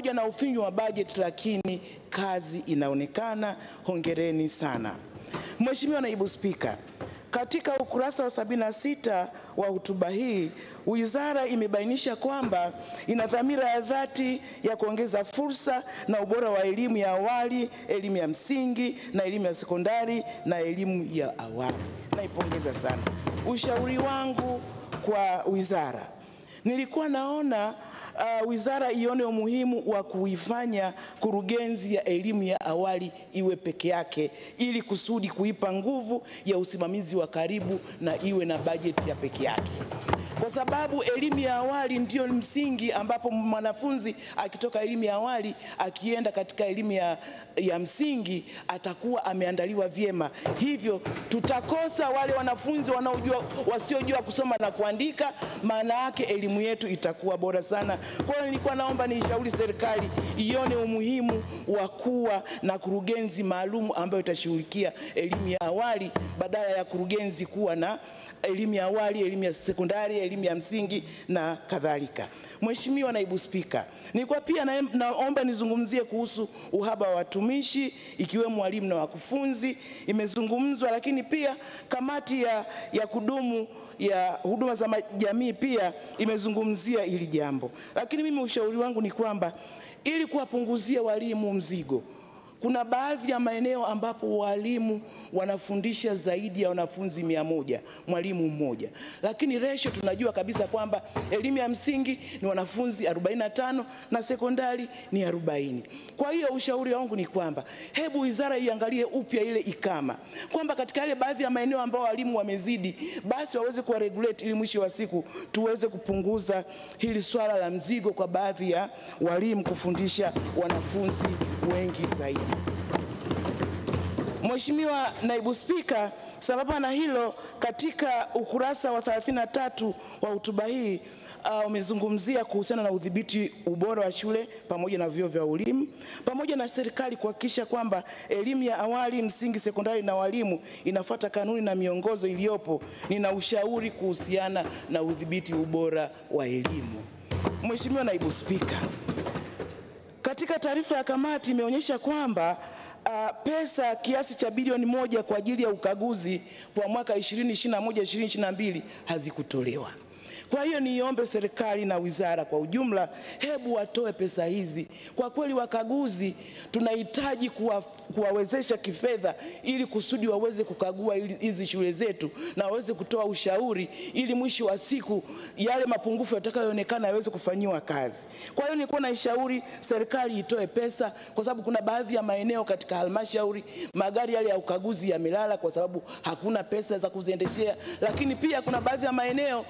pamoja na ufinyu wa bajeti, lakini kazi inaonekana. Hongereni sana. Mheshimiwa Naibu Spika, katika ukurasa wa 76 wa hotuba hii, wizara imebainisha kwamba ina dhamira ya dhati ya kuongeza fursa na ubora wa elimu ya awali, elimu ya msingi na elimu ya sekondari na elimu ya awali. Naipongeza sana. Ushauri wangu kwa wizara, nilikuwa naona wizara ione umuhimu wa kuifanya kurugenzi ya elimu ya awali iwe peke yake, ili kusudi kuipa nguvu ya usimamizi wa karibu na iwe na bajeti ya peke yake, kwa sababu elimu ya awali ndio msingi ambapo mwanafunzi akitoka elimu ya awali akienda katika elimu ya msingi atakuwa ameandaliwa vyema. Hivyo tutakosa wale wanafunzi wanaojua wasiojua kusoma na kuandika, maana yake elimu yetu itakuwa bora sana. Kwa hiyo nilikuwa naomba niishauri serikali ione umuhimu wa kuwa na kurugenzi maalum ambayo itashughulikia elimu ya awali badala ya kurugenzi kuwa na elimu ya awali, elimu ya sekondari, elimu ya msingi na kadhalika. Mheshimiwa Naibu Spika, nilikuwa pia naomba nizungumzie kuhusu uhaba wa watumishi ikiwemo walimu na wakufunzi. Imezungumzwa, lakini pia kamati ya kudumu ya huduma za jamii pia imezungumzia hili jambo. Lakini mimi ushauri wangu ni kwamba ili kuwapunguzia walimu mzigo, kuna baadhi ya maeneo ambapo walimu wanafundisha zaidi ya wanafunzi 100, mwalimu mmoja. Lakini ratio tunajua kabisa kwamba elimu ya msingi ni wanafunzi 45 na sekondari ni 40. Kwa hiyo ushauri wangu ni kwamba hebu wizara iangalie upya ile ikama, kwamba katika ile baadhi ya maeneo ambao walimu wamezidi, basi waweze kuwa regulate ili mwisho wa siku tuweze kupunguza hili swala la mzigo kwa baadhi ya walimu kufundisha wanafunzi wengi zaidi. Mheshimiwa Naibu Spika, sambamba na hilo, katika ukurasa wa 33 wa hotuba hii umezungumzia kuhusiana na udhibiti ubora wa shule pamoja na vyuo vya elimu, pamoja na serikali kuhakikisha kwamba elimu ya awali, msingi, sekondari na walimu inafuata kanuni na miongozo iliyopo. Nina ushauri kuhusiana na udhibiti ubora wa elimu. Mheshimiwa Naibu Spika, katika taarifa ya kamati imeonyesha kwamba pesa kiasi cha bilioni 1 kwa ajili ya ukaguzi kwa mwaka 2021-2022 hazikutolewa. Kwa hiyo niombe serikali na wizara kwa ujumla, hebu watoe pesa hizi. Kwa kweli wakaguzi tunahitaji kuwawezesha kifedha ili kusudi waweze kukagua hizi shule zetu na waweze kutoa ushauri ili mwisho wa siku yale mapungufu yatakayoonekana yaweze kufanyiwa kazi. Kwa hiyo nilikuwa naishauri serikali itoe pesa, kwa sababu kuna baadhi ya maeneo katika halmashauri magari yale ya ukaguzi yamelala kwa sababu hakuna pesa za kuziendeshea. Lakini pia kuna baadhi ya maeneo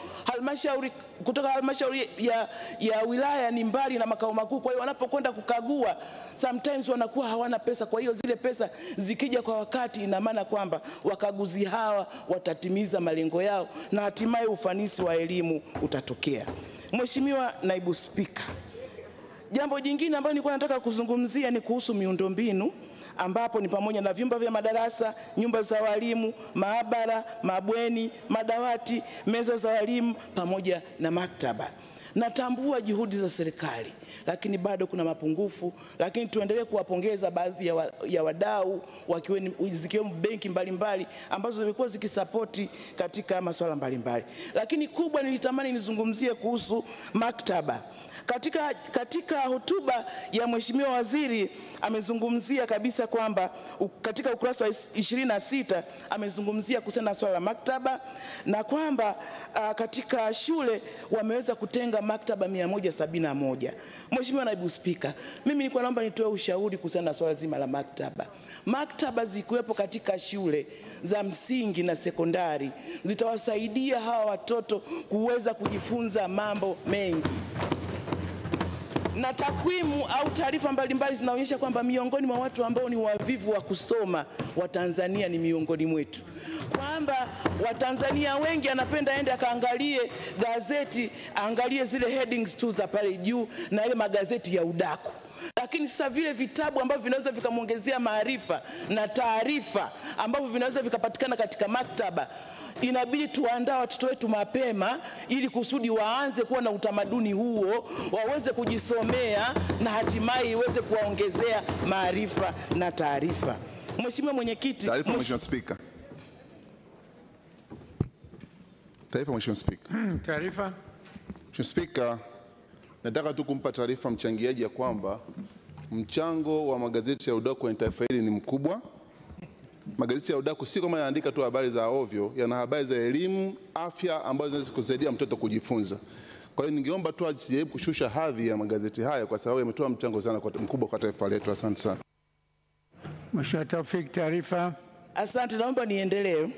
kutoka halmashauri ya wilaya ni mbali na makao makuu, kwa hiyo wanapokwenda kukagua sometimes wanakuwa hawana pesa. Kwa hiyo zile pesa zikija kwa wakati, ina maana kwamba wakaguzi hawa watatimiza malengo yao na hatimaye ufanisi wa elimu utatokea. Mheshimiwa Naibu Spika, jambo jingine ambalo nilikuwa nataka kuzungumzia ni kuhusu miundombinu, ambapo ni pamoja na vyumba vya madarasa, nyumba za walimu, maabara, mabweni, madawati, meza za walimu pamoja na maktaba. Natambua juhudi za serikali, lakini bado kuna mapungufu. Lakini tuendelee kuwapongeza baadhi ya wadau zikiwemo benki mbalimbali ambazo zimekuwa zikisapoti katika masuala mbalimbali. Lakini kubwa nilitamani nizungumzie kuhusu maktaba. Katika hotuba ya Mheshimiwa Waziri amezungumzia kabisa kwamba katika ukurasa wa 26 amezungumzia kuhusiana na swala la maktaba, na kwamba katika shule wameweza kutenga maktaba 171. Mheshimiwa Naibu Spika, mimi nilikuwa naomba nitoe ushauri kuhusiana na swala zima la maktaba. Maktaba zikuwepo katika shule za msingi na sekondari zitawasaidia hawa watoto kuweza kujifunza mambo mengi, na takwimu au taarifa mbalimbali zinaonyesha kwamba miongoni mwa watu ambao ni wavivu wa kusoma Watanzania ni miongoni mwetu, kwamba Watanzania wengi anapenda aende akaangalie gazeti, angalie zile headings tu za pale juu na ile magazeti ya Udaku. lakini sasa vile vitabu ambavyo vinaweza vikamwongezea maarifa na taarifa ambavyo vinaweza vikapatikana katika maktaba, inabidi tuandaa watoto wetu mapema ili kusudi waanze kuwa na utamaduni huo, waweze kujisomea na hatimaye iweze kuwaongezea maarifa na taarifa. Mheshimiwa Mwenyekiti. Taarifa Mheshimiwa Spika. Taarifa Mheshimiwa Spika. Taarifa. Mheshimiwa Spika, nataka tu kumpa taarifa mchangiaji ya kwamba mchango wa magazeti ya UDAKU kwenye taifa hili ni mkubwa. Magazeti ya UDAKU si kama yanaandika tu habari za ovyo, yana habari za elimu, afya ambazo zinaweza kusaidia mtoto kujifunza. Kwa hiyo ningeomba tu asijaribu kushusha hadhi ya magazeti haya kwa sababu yametoa mchango sana mkubwa kwa taifa letu. Asante sana. Mheshimiwa Tafik, taarifa. Asante, naomba niendelee.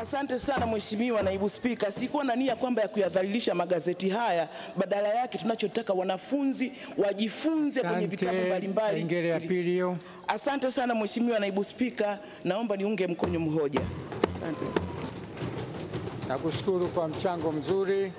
Asante sana Mheshimiwa Naibu Spika. Sikuwa na nia kwamba ya kuyadhalilisha magazeti haya, badala yake tunachotaka wanafunzi wajifunze kwenye vitabu mbalimbali. Kengele ya pili hiyo. Asante sana Mheshimiwa Naibu Spika, naomba niunge mkono mhoja. Asante sana. Nakushukuru kwa mchango mzuri.